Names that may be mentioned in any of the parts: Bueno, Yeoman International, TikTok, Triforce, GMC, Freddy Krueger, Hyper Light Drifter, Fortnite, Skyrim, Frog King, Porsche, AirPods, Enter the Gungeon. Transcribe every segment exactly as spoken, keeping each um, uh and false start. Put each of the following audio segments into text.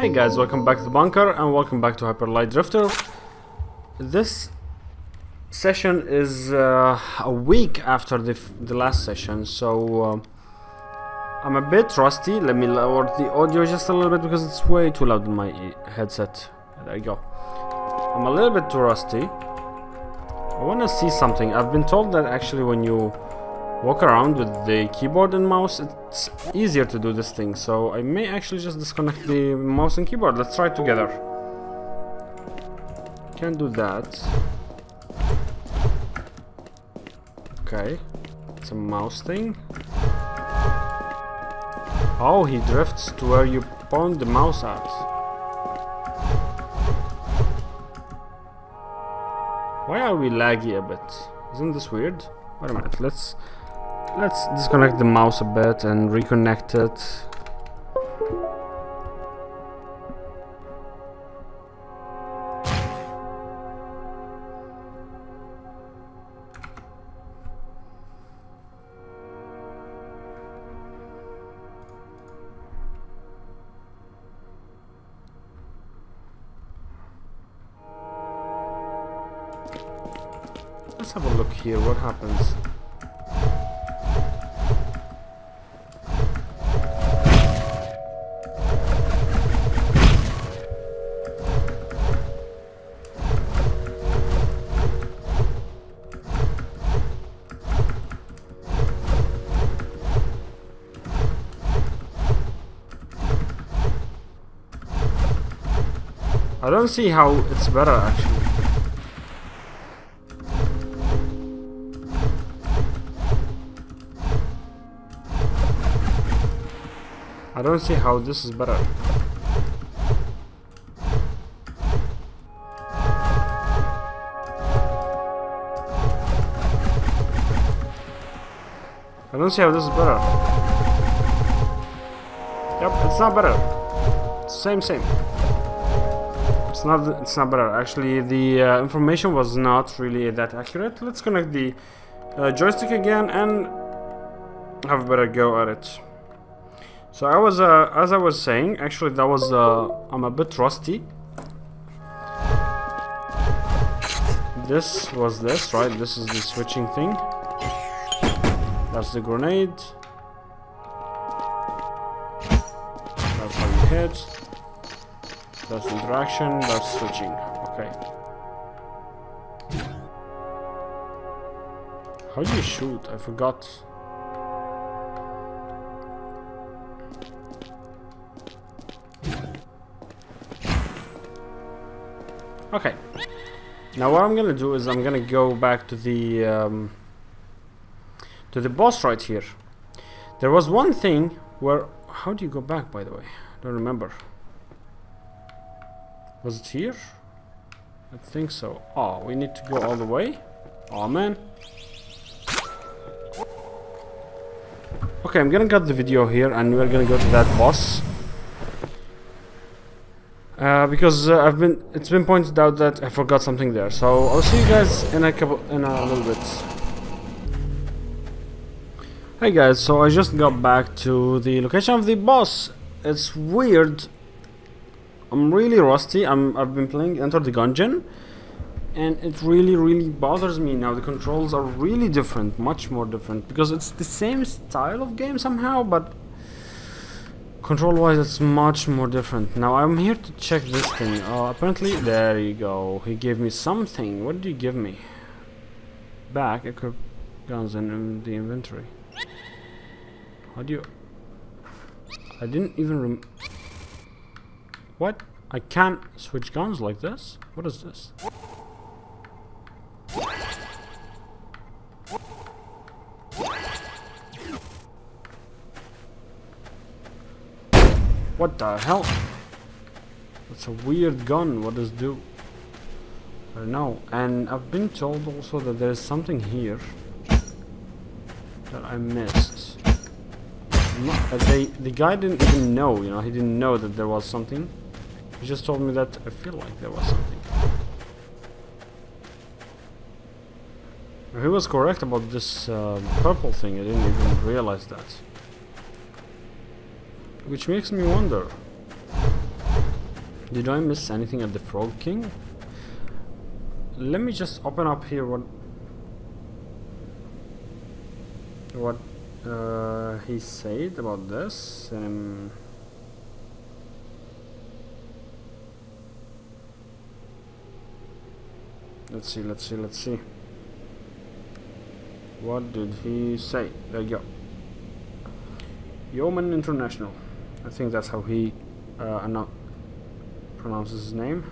Hey guys, welcome back to the bunker and welcome back to Hyper Light Drifter. This session is uh, a week after the, f the last session, so uh, I'm a bit rusty. Let me lower the audio just a little bit because it's way too loud in my e headset. There you go. I'm a little bit too rusty. I want to see something. I've been told that actually when you walk around with the keyboard and mouse, it's easier to do this thing, so I may actually just disconnect the mouse and keyboard. Let's try it together. Can't do that. Okay, it's a mouse thing. Oh, he drifts to where you point the mouse at. Why are we laggy a bit? Isn't this weird? Wait a minute, let's... Let's disconnect the mouse a bit and reconnect it. Let's have a look here, what happens? I don't see how it's better, actually. I don't see how this is better. I don't see how this is better. Yep, it's not better. Same, same. It's not, it's not better. Actually, the uh, information was not really that accurate. Let's connect the uh, joystick again and have a better go at it. So I was, uh, as I was saying, actually that was, uh, I'm a bit rusty. This was this, right? This is the switching thing. That's the grenade. That's how you hit. That's interaction, that's switching, okay. How do you shoot? I forgot. Okay, now what I'm gonna do is I'm gonna go back to the um, to the boss right here. There was one thing where, how do you go back, by the way? I don't remember. Was it here? I think so. Oh, we need to go all the way. Oh man. Okay, I'm gonna cut the video here and we're gonna go to that boss. Uh, because uh, I've been, it's been pointed out that I forgot something there, so I'll see you guys in a couple, in a little bit. Hey guys, so I just got back to the location of the boss. It's weird. I'm really rusty. I'm, I've been playing Enter the Gungeon, and it really, really bothers me now. The controls are really different, much more different, because it's the same style of game somehow, but control-wise, it's much more different. Now, I'm here to check this thing. Oh, apparently, there you go. He gave me something. What did you give me? Back, equip guns in the inventory. How do you... I didn't even rem... What? I can't switch guns like this? What is this? What the hell? That's a weird gun. What does it do? I don't know. And I've been told also that there is something here that I missed. Not, uh, they, the guy didn't even know, you know, he didn't know that there was something. He just told me that I feel like there was something. He was correct about this uh, purple thing. I didn't even realize that. Which makes me wonder, Did I miss anything at the Frog King? Let me just open up here what what uh, he said about this. Um, let's see, let's see, let's see. What did he say? There you go. Yeoman International. I think that's how he uh, pronounces his name.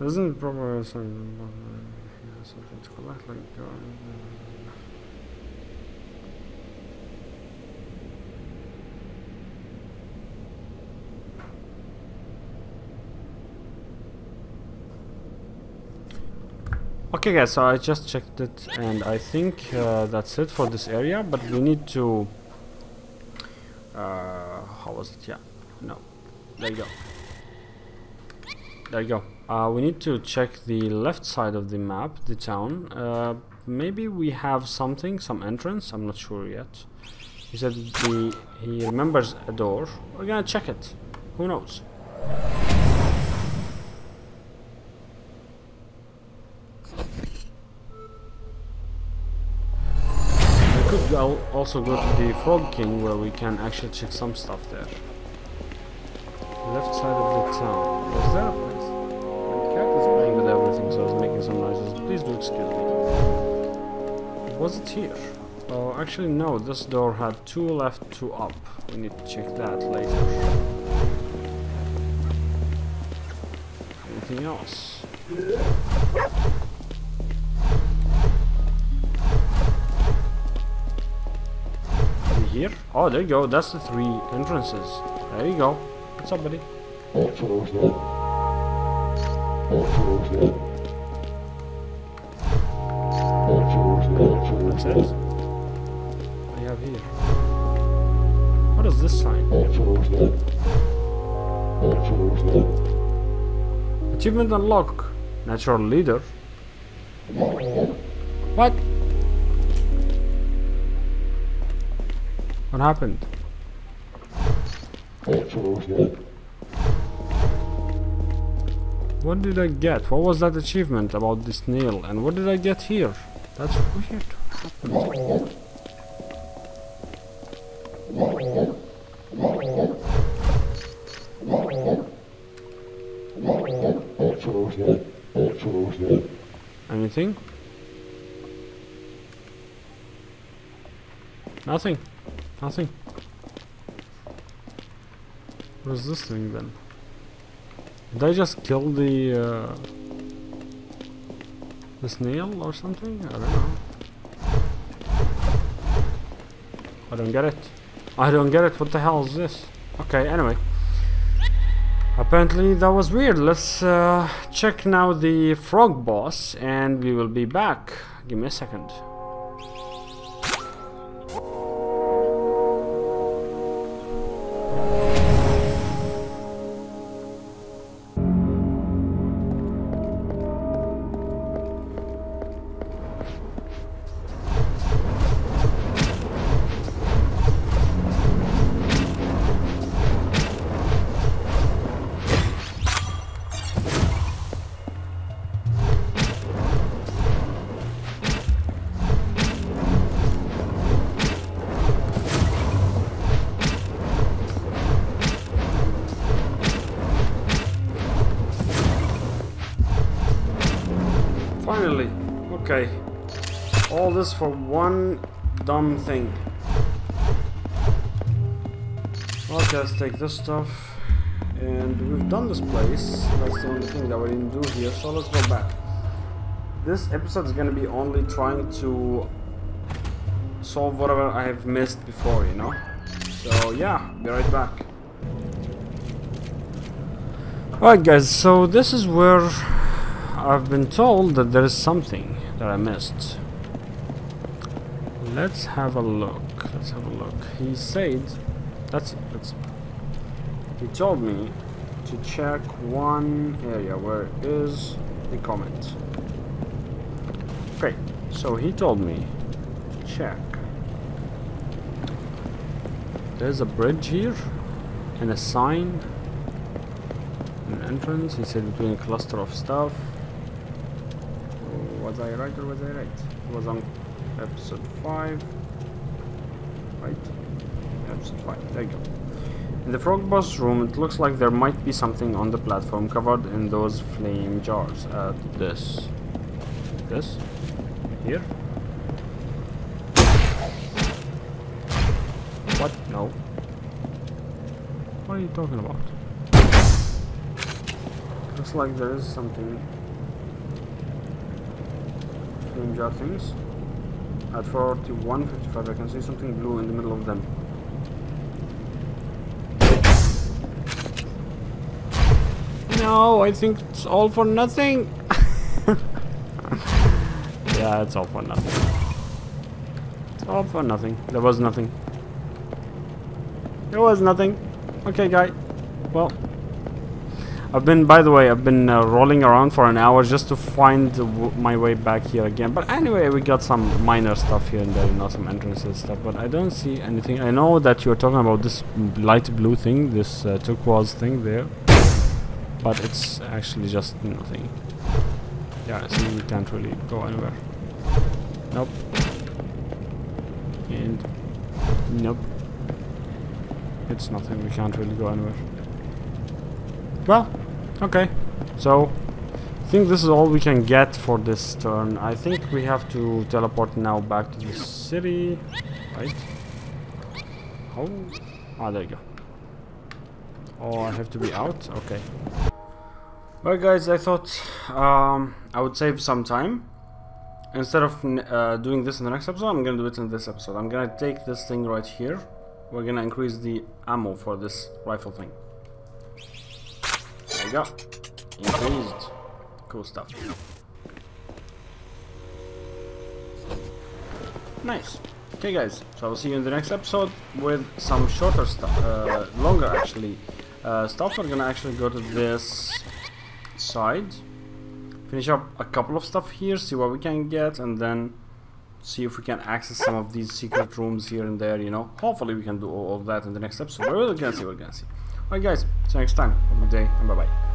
Doesn't proper something to collect like Okay guys, so I just checked it and I think uh, that's it for this area, but we need to uh, how was it? Yeah, no, there you go. There you go. Uh, we need to check the left side of the map, the town. Uh, maybe we have something, some entrance. I'm not sure yet. He said the, he remembers a door. We're gonna check it. Who knows? We could go, also go to the Frog King, where we can actually check some stuff there. Left side of the town. Is that a place? So I was making some noises. Please do excuse me. Was it here? Oh, actually no. This door had two left, two up. We need to check that later. Anything else? Are we here? Oh, there you go. That's the three entrances. There you go. What's up, buddy? That's it. What do you have here? What is this sign? Achievement unlock. Natural leader. What? What happened? What did I get? What was that achievement about this nail? And what did I get here? That's weird. Anything? Nothing. Nothing. What is this thing then? Did I just kill the uh, the snail or something? I don't know. I don't get it. I don't get it. What the hell is this? Okay, anyway. Apparently that was weird. Let's uh, check now the frog boss and we will be back. Give me a second. Finally, okay. All this for one dumb thing. Well, let's take this stuff. And we've done this place. That's the only thing that we didn't do here, so let's go back. This episode is gonna be only trying to solve whatever I have missed before, you know? So yeah, be right back. Alright guys, so this is where I've been told that there is something that I missed. Let's have a look. Let's have a look. He said, that's it. That's it. He told me to check one area. Where is the comment? Great. So he told me to check There's a bridge here and a sign, an entrance. He said between a cluster of stuff. Was I right or was I right? It was on episode five, right? Episode five. There you go. In the frog boss room, it looks like there might be something on the platform covered in those flame jars. Uh, this, this, here. What? No. What are you talking about? Looks like there is something. Flame jar things. At forty-one fifty-five, I can see something blue in the middle of them. No, I think it's all for nothing. Yeah, it's all for nothing. It's all for nothing. There was nothing. There was nothing. Okay, guy. Well, I've been, by the way, I've been uh, rolling around for an hour just to find w my way back here again. But anyway, we got some minor stuff here and there, you know, some entrances stuff. But I don't see anything. I know that you're talking about this light blue thing, this uh, turquoise thing there. But it's actually just nothing. Yeah, so we can't really go anywhere. Nope. And... nope. It's nothing, we can't really go anywhere. Well, okay. So, I think this is all we can get for this turn. I think we have to teleport now back to the city. Right? Oh, ah, there you go. Oh, I have to be out? Okay. Well, guys, I thought um, I would save some time. Instead of uh, doing this in the next episode, I'm gonna do it in this episode. I'm gonna take this thing right here. We're gonna increase the ammo for this rifle thing. There you go. Increased. Cool stuff. Nice. Okay, guys, so I'll see you in the next episode with some shorter stuff, uh, longer actually. Uh, stuff. We're gonna actually go to this side, finish up a couple of stuff here, see what we can get, and then see if we can access some of these secret rooms here and there, you know. Hopefully we can do all of that in the next episode. We're gonna see, we're gonna see. Alright guys, see you next time. Have a good day and bye bye.